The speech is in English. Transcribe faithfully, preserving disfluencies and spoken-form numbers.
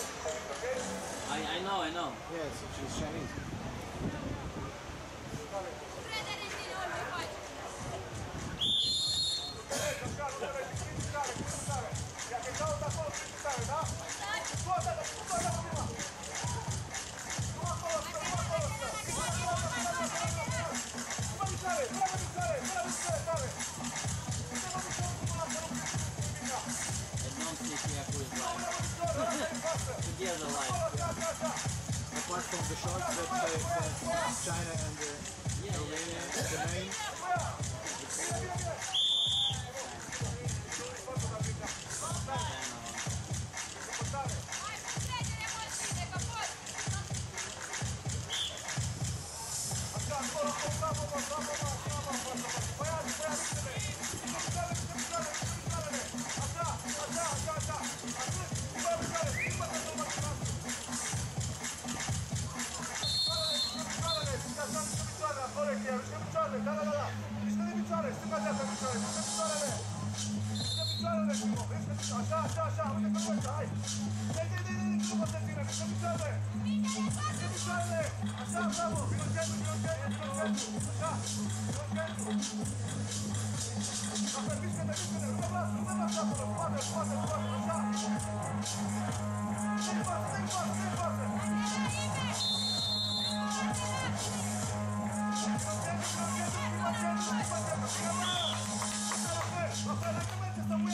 I, I know, I know. Yes, she's Chinese. Apart from the shots that uh, China and uh, yeah, Romania yeah, yeah. the main.